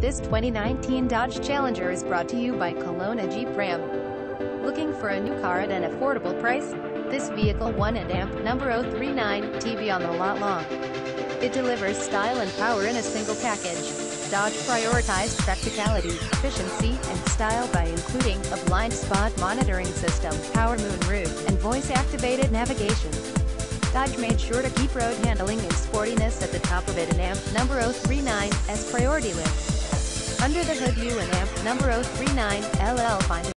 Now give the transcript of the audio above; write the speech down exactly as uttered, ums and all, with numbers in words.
This twenty nineteen Dodge Challenger is brought to you by Kelowna Jeep Ram. Looking for a new car at an affordable price? This vehicle won at A M P number oh three nine T V on the lot long. It delivers style and power in a single package. Dodge prioritized practicality, efficiency, and style by including a blind spot monitoring system, power moonroof, and voice-activated navigation. Dodge made sure to keep road handling and sportiness at the top of it in A M P number oh three nine S priority list. Under the hood, you and A M P number oh three nine L L find